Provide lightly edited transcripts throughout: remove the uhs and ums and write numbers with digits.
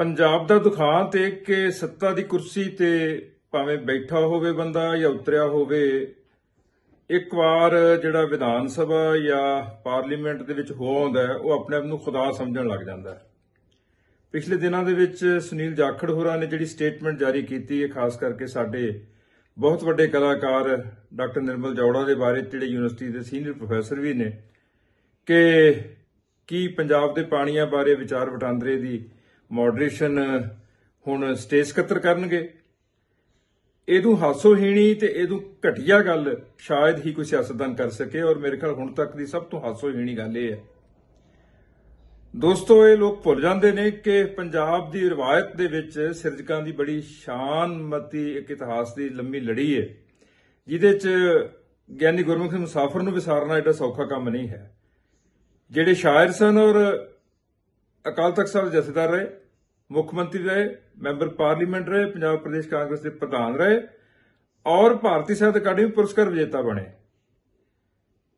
पंजाब दा दुखांत है कि सत्ता दी कुर्सी ते भावे बैठा होवे बंदा या उतरिया होवे, एक बार जिहड़ा विधान सभा या पार्लीमेंट दे विच हो आंदा है वो अपने आप नूं खुदा समझण लग जांदा है। पिछले दिनां दे विच सुनील जाखड़ होरां ने जिहड़ी स्टेटमेंट जारी कीती है, खास करके साडे बहुत वड्डे कलाकार डॉक्टर निर्मल जौड़ा दे बारे जिहड़े यूनिवर्सिटी दे सीनियर प्रोफैसर भी ने कि की पंजाब दे पाणीआं बारे विचार वटांदरे दी मॉडरेशन हुण स्टेट सकੱਤਰ करनगे। इहदू हासोहीणी ते इहदू घटिया गल शायद ही कोई सियासतदान कर सके और मेरे ख्याल हुण तक दी सब तो हासोहीणी गल इह है। दोस्तों, ये लोग भुल जाते हैं कि पंजाब की रिवायत दे विच सिरजकां की बड़ी शानमती एक इतिहास की लंबी लड़ी है, जिहदे च ज्ञानी गुरमुख मुसाफर नूं विसारना एडा सौखा काम नहीं है। जिहड़े शायर सन और अकाल तख्त साहब जथेदार रहे, मुख्यमंत्री रहे, मैंबर पार्लीमेंट रहे, पंजाब प्रदेश कांग्रेस के प्रधान रहे और भारतीय साहित्य अकादमी पुरस्कार विजेता बने।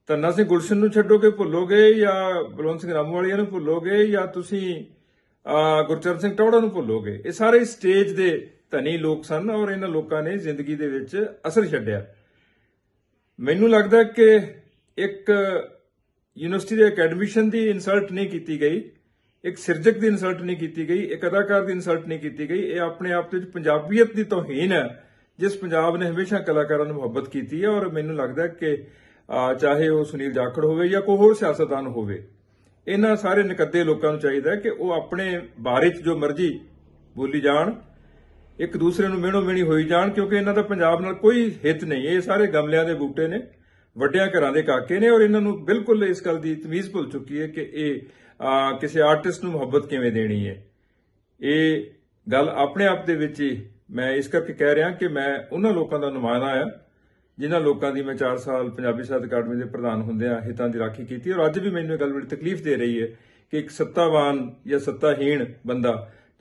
तन्ना सिंह गुलशन नूं छड्डोगे, भुलोगे या बलवंत सिंह रामूवालिया नूं भुलोगे या तुसीं गुरचरण सिंह टोहड़ा नूं भुलोगे। ये सारे स्टेज दे धनी लोग सन और इन्हां लोकां ने जिंदगी दे विच असर छड्डिया। मैनूं लगदा कि एक यूनिवर्सिटी दे अकैडमीशन दी इंसल्ट नहीं कीती गई, एक सिरजक दी इंसल्ट नहीं कीती गई, एक अदाकार दी इंसल्ट नहीं कीती गई। ये अपने आप दे विच पंजाबीयत दी तौहीन है जिस पंजाब ने हमेशा कलाकारां नूं मुहब्बत कीती है। और मैनूं लगदा कि चाहे वह सुनील जाखड़ होवे या कोई होर सियासतदान होवे, इन्हां सारे निकद्दे लोकां नूं चाहीदा कि वह अपने बारे च जो मर्जी बोली जाण, एक दूसरे नूं मिणो मिणी होई जाण, क्योंकि इन्हां दा पंजाब नाल कोई हित नहीं। ये सारे गमलियां दे बूटे ने, वड्डियां घरां दे काके ने और इन्हां नूं बिल्कुल इस गल दी तमीज़ भुल चुकी है कि यह किसी आर्टिस्ट नूं मुहब्बत किवें देणी है। ये गल अपने आप दे विच ही मैं इस करके कह रिहा कि मैं उन्हां लोकां दा नुमाइंदा आ जिन्हां लोकां दी मैं 4 साल पंजाबी साहित्य अकादमी के प्रधान होंदियां हितां की राखी की। और अज भी मैनूं गल बड़ी तकलीफ दे रही है कि एक सत्तावान या सत्ताहीन बंदा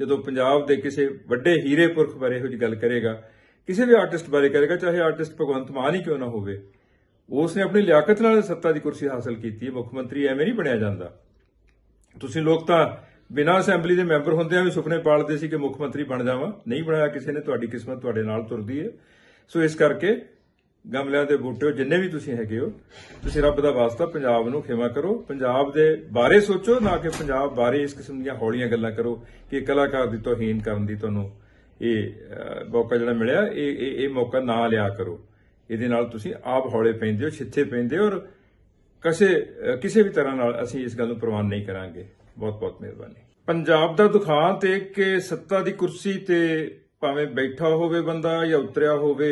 जदों पंजाब के किसी वड्डे हीरे पुरख बारे इहो जी गल करेगा, किसी भी आर्टिस्ट बारे करेगा, चाहे आर्टिस्ट भगवंत मान ही क्यों ना होवे, उसने अपनी लियाकत नाल सत्ता की कुर्सी हासिल की है। मुख्यमंत्री एवें नहीं बनिया जाता। तुसीं लोग तां बिना असैंबली के मैंबर होंदियां भी सुपने पालदे सी कि मुख्यमंत्री बन जावां, नहीं बनाया किसी ने, तुहाडी किस्मत तुहाडे नाल तुरदी है। सो इस करके गमलियां दे बूटे जिन्ने भी तुसीं हैगे हो, तुसीं रब दा वास्ता पंजाब नूं खिमा करो, पंजाब दे बारे सोचो, ना कि पंजाब बारे इस किस्म दीयां हौलियां गल्लां करो कि कलाकार दी तौहीन करन दी तुहानूं इह मौका जिहड़ा मिलिया इह मौका ना लिया करो। इहदे नाल तुसीं आप हौले पैंदे हो, छिथे पैंदे हो और किसी भी तरह नाल असीं इस गल नूं प्रवान नहीं करांगे। बहुत बहुत मेहरबानी। पंजाब दा दुखांत है कि सत्ता दी कुर्सी ते भावें बैठा होवे बंदा या उतरिया होवे,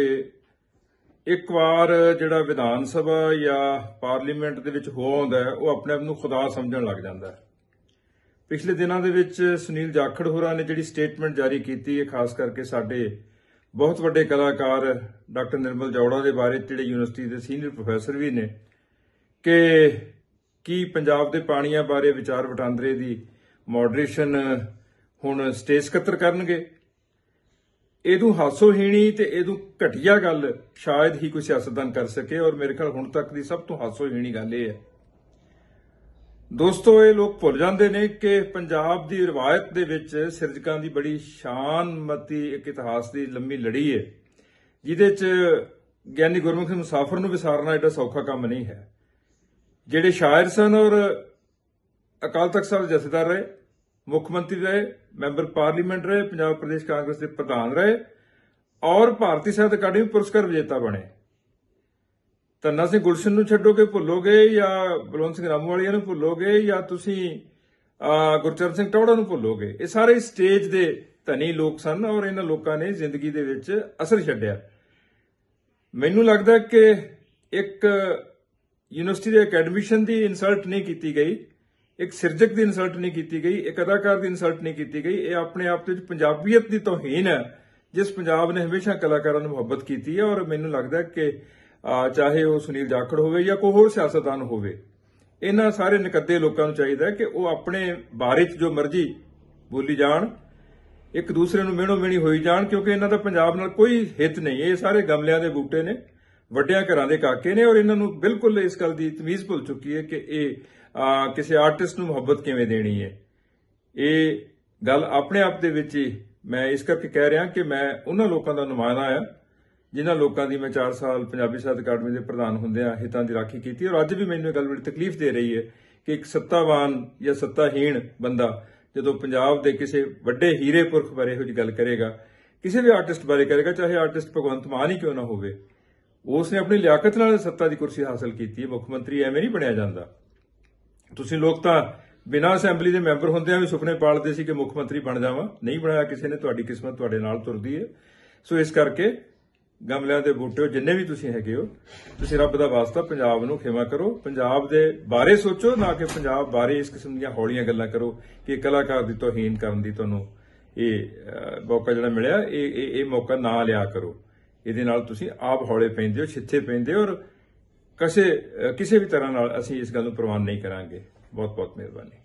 एक बार जिहड़ा विधान सभा या पार्लीमेंट दे विच हो आंदा है वो अपने आप नूं खुदा समझण लग जांदा है। पिछले दिनां दे विच सुनील जाखड़ होरां ने जिहड़ी स्टेटमेंट जारी कीती है, खास करके साडे बहुत वड्डे कलाकार डॉक्टर निर्मल जौड़ा दे बारे जिहड़े यूनिवर्सिटी दे सीनियर प्रोफैसर भी ने कि की पंजाब दे पाणीआं बारे विचार वटांदरे दी मॉडरेशन हुण स्टेट सकੱਤਰ करनगे। इहदू हासोहीणी ते इहदू घटिया गल शायद ही कोई सियासतदान कर सके और मेरे ख्याल हुण तक दी सब तो हासोहीणी गल इह है। दोस्तों, ये लोग भुल जाते हैं कि पंजाब की रिवायत दे विच सिरजकां की बड़ी शानमती एक इतिहास की लंबी लड़ी है, जिहदे च ज्ञानी गुरमुख मुसाफर नूं विसारना एडा सौखा काम नहीं है। जिहड़े शायर सन और अकाल तख्त साहब जथेदार रहे, मुख्यमंत्री रहे, मैंबर पार्लीमेंट रहे, पंजाब प्रदेश कांग्रेस के प्रधान रहे और भारतीय साहित्य अकादमी पुरस्कार विजेता बने। तन्ना सिंह गुलशन नूं छड्डोगे, भुलोगे या बलवंत सिंह रामूवालिया नूं भुलोगे या तुसीं गुरचरण सिंह टोहड़ा नूं भुलोगे। ये सारे स्टेज दे धनी लोग सन और इन्हां लोकां ने जिंदगी दे विच असर छड्डिया। मैनूं लगदा कि एक यूनिवर्सिटी दे अकैडमीशन दी इंसल्ट नहीं कीती गई, एक सिरजक की इंसल्ट नहीं की गई, एक अदाकार की इंसल्ट नहीं की गई। ये अपने आप दे विच पंजाबीयत दी तौहीन है जिस पंजाब ने हमेशा कलाकारां नूं मुहब्बत की है। और मैनूं लगदा कि चाहे वह सुनील जाखड़ होवे या कोई होर सियासतदान होवे, इन्हां सारे निकद्दे लोकां नूं चाहीदा कि वह अपने बारे च जो मर्जी बोली जाण, एक दूसरे नूं मिणो मिणी होई जाण, क्योंकि इन्हां दा पंजाब नाल कोई हित नहीं। ये सारे गमलियां दे बूटे ने, वड्डियां घरां दे काके ने और इन्हां नूं बिल्कुल इस गल दी तमीज़ भुल चुकी है कि यह किसी आर्टिस्ट नूं मुहब्बत किवें देणी है। ये गल अपने आप दे विच ही मैं इस करके कह रहा कि मैं उन्हां लोकां दा नुमाइंदा आ जिन्हां लोकां दी मैं 4 साल पंजाबी साहित्य अकादमी दे प्रधान हुंदियां हितां दी राखी कीती और अज भी मैनूं गल बड़ी तकलीफ दे रही है कि एक सत्तावान या सत्ताहीन बंदा जदों पंजाब दे किसी वड्डे हीरे पुरख बारे इहो जी गल करेगा, किसी भी आर्टिस्ट बारे करेगा, चाहे आर्टिस्ट भगवंत मान ही क्यों ना होवे, उसने अपनी लियाकत नाल सत्ता दी कुर्सी हासिल की। मुख्यमंत्री एवें नहीं बनिया जाता। तुसीं लोग तां बिना असैंबली दे मैंबर हुंदियां भी सुपने पालदे सी कि मुख्यमंत्री बन जावां, नहीं बनाया किसी ने, तुहाडी किस्मत तुहाडे नाल तुरदी है। सो इस करके गमलियां दे बूटे जिन्ने भी तुसीं हैगे हो, तुसीं रब दा वास्ता पंजाब नूं खिमा करो, पंजाब दे बारे सोचो, ना कि पंजाब बारे इस किस्म दीयां हौलीआं गल्लां करो कि कलाकार दी तौहीन करन दी तुहानूं ਇਹ ਮੌਕਾ ਜਿਹੜਾ ਮਿਲਿਆ ਇਹ ਮੌਕਾ ਨਾ ਲਿਆ ਕਰੋ। ਇਹਦੇ ਨਾਲ ਤੁਸੀਂ ਆਪ ਹੌਲੇ ਪੈਂਦੇ ਹੋ, ਛਿੱਥੇ ਪੈਂਦੇ ਹੋ ਔਰ ਕਿਸੇ ਵੀ ਤਰ੍ਹਾਂ ਨਾਲ ਅਸੀਂ ਇਸ ਗੱਲ ਨੂੰ ਪ੍ਰਵਾਨ ਨਹੀਂ ਕਰਾਂਗੇ। ਬਹੁਤ ਬਹੁਤ ਮਿਹਰਬਾਨੀ।